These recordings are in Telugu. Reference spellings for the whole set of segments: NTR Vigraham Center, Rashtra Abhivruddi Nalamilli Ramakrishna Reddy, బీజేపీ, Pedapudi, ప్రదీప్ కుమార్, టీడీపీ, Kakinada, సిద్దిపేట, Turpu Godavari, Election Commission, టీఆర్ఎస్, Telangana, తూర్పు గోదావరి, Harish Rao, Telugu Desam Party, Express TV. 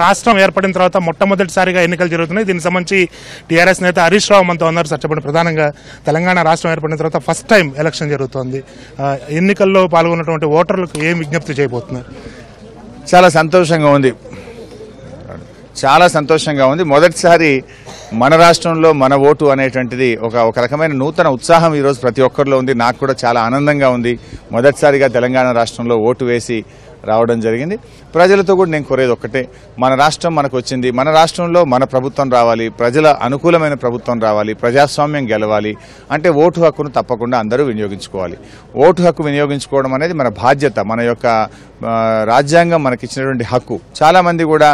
రాష్ట్రం ఏర్పడిన తర్వాత మొట్టమొదటిసారిగా ఎన్నికలు జరుగుతున్నాయి. దీనికి సంబంధించి టీఆర్ఎస్ నేత హరీష్ రావు మనతో ఉన్నారు. సత్యపడి ప్రధానంగా తెలంగాణ రాష్ట్రం ఏర్పడిన తర్వాత ఫస్ట్ టైం ఎలక్షన్ జరుగుతోంది. ఎన్నికల్లో పాల్గొన్నటువంటి ఓటర్లకు ఏం విజ్ఞప్తి చేయబోతున్నారు? చాలా సంతోషంగా ఉంది. మొదటిసారి మన రాష్ట్రంలో మన ఓటు అనేటువంటిది ఒక రకమైన నూతన ఉత్సాహం ఈరోజు ప్రతి ఒక్కరిలో ఉంది. నాకు కూడా చాలా ఆనందంగా ఉంది. మొదటిసారిగా తెలంగాణ రాష్ట్రంలో ఓటు వేసి రావడం జరిగింది. ప్రజలతో కూడా నేను కోరేది ఒక్కటే, మన రాష్ట్రం మనకు వచ్చింది, మన రాష్ట్రంలో మన ప్రభుత్వం రావాలి, ప్రజల అనుకూలమైన ప్రభుత్వం రావాలి, ప్రజాస్వామ్యం గెలవాలి అంటే ఓటు హక్కును తప్పకుండా అందరూ వినియోగించుకోవాలి. ఓటు హక్కు వినియోగించుకోవడం అనేది మన బాధ్యత, మన యొక్క రాజ్యాంగం మనకిచ్చినటువంటి హక్కు. చాలామంది కూడా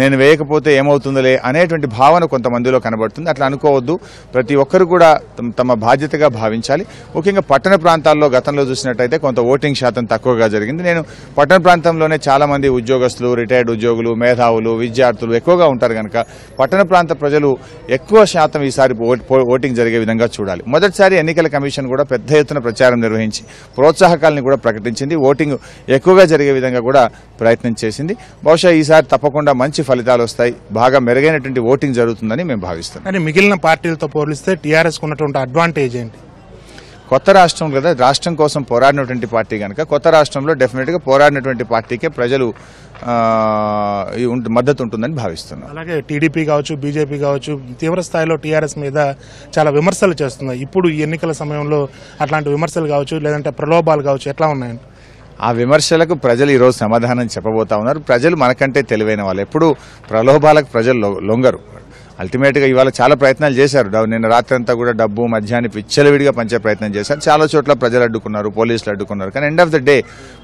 నేను వేయకపోతే ఏమవుతుందోలే అనేటువంటి భావన కొంతమందిలో కనబడుతుంది. అట్లా అనుకోవద్దు. ప్రతి ఒక్కరు కూడా తమ బాధ్యతగా భావించాలి. ముఖ్యంగా పట్టణ ప్రాంతాల్లో గతంలో చూసినట్టయితే కొంత ఓటింగ్ శాతం తక్కువగా జరిగింది. నేను పట్టణ ప్రాంతంలోనే చాలామంది ఉద్యోగస్తులు, రిటైర్డ్ ఉద్యోగులు, మేధావులు, విద్యార్థులు ఎక్కువగా ఉంటారు కనుక పట్టణ ప్రాంత ప్రజలు ఎక్కువ శాతం ఈసారి ఓటింగ్ జరిగే విధంగా చూడాలి. మొదటిసారి ఎన్నికల కమిషన్ కూడా పెద్ద ఎత్తున ప్రచారం నిర్వహించి ప్రోత్సాహకాలను కూడా ప్రకటించింది. ఓటింగ్ ఎక్కువగా జరిగే విధంగా కూడా ప్రయత్నం చేసింది. బహుశా ఈసారి తప్పకుండా మంచి ఫలితాలు వస్తాయి, బాగా మెరుగైనటువంటి ఓటింగ్ జరుగుతుందని మేము భావిస్తున్నాం. కానీ మిగిలిన పార్టీలతో పోలిస్తే టీఆర్ఎస్ ఉన్నటువంటి అడ్వాంటేజ్ ఏంటి? కొత్త రాష్ట్రం కదా, రాష్ట్రం కోసం పోరాడినటువంటి పార్టీ కనుక కొత్త రాష్ట్రంలో డెఫినెట్గా పోరాడినటువంటి పార్టీకే ప్రజలు మద్దతు ఉంటుందని భావిస్తున్నాం. అలాగే టీడీపీ కావచ్చు, బీజేపీ కావచ్చు తీవ్ర స్థాయిలో టీఆర్ఎస్ మీద చాలా విమర్శలు చేస్తున్నాయి. ఇప్పుడు ఈ ఎన్నికల సమయంలో అట్లాంటి విమర్శలు కావచ్చు, లేదంటే ప్రలోభాలు కావచ్చు, ఎట్లా ఉన్నాయండి? ఆ విమర్శలకు ప్రజలు ఈరోజు సమాధానం చెప్పబోతా ఉన్నారు. ప్రజలు మనకంటే తెలివైన వాళ్ళు, ఎప్పుడు ప్రలోభాలకు ప్రజలు లొంగరు. అల్టిమేట్గా ఇవాళ చాలా ప్రయత్నాలు చేశారు. నిన్న రాత్రి అంతా కూడా డబ్బు మధ్యాహ్నం విచ్చలవిడిగా పంచే ప్రయత్నం చేశారు. చాలా చోట్ల ప్రజలు అడ్డుకున్నారు, పోలీసులు అడ్డుకున్నారు. కానీ ఎండ్ ఆఫ్ ద డే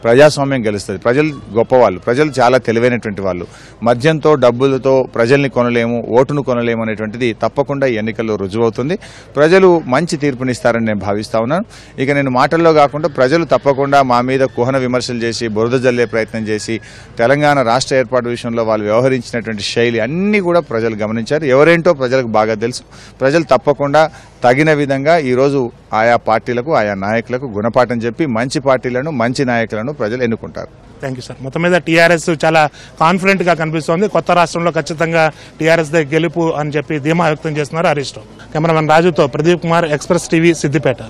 ప్రజాస్వామ్యం గెలుస్తుంది. ప్రజలు గొప్పవాళ్ళు, ప్రజలు చాలా తెలివైనటువంటి వాళ్ళు. మద్యంతో, డబ్బులతో ప్రజల్ని కొనలేము, ఓటును కొనలేము అనేటువంటిది తప్పకుండా ఈ ఎన్నికల్లో రుజువవుతుంది. ప్రజలు మంచి తీర్పునిస్తారని నేను భావిస్తా ఉన్నాను. ఇక నేను మాటల్లో కాకుండా ప్రజలు తప్పకుండా మా మీద కుహన విమర్శలు చేసి, బురద జల్లే ప్రయత్నం చేసి, తెలంగాణ రాష్ట్ర ఏర్పాటు విషయంలో వాళ్ళు వ్యవహరించినటువంటి శైలి అన్నీ కూడా ప్రజలు గమనించారు. ఎవరేంటో ప్రజలకు బాగా తెలుసు. ప్రజలు తప్పకుండా తగిన విధంగా ఈరోజు ఆయా పార్టీలకు, ఆయా నాయకులకు గుణపాఠం చెప్పి మంచి పార్టీలను, మంచి నాయకులను ప్రజలు ఎన్నుకుంటారు. Thank you sir. మొత్తం మీద టీఆర్ఎస్ చాలా కాన్ఫిడెంట్గా కనిపిస్తోంది. కొత్త రాష్ట్రంలో ఖచ్చితంగా టీఆర్ఎస్ దే గెలుపు అని చెప్పి ధీమా వ్యక్తం చేస్తున్నారు హరీష్ రావు. కెమెరామెన్ రాజుతో ప్రదీప్ కుమార్, ఎక్స్ప్రెస్ టీవీ, సిద్దిపేట.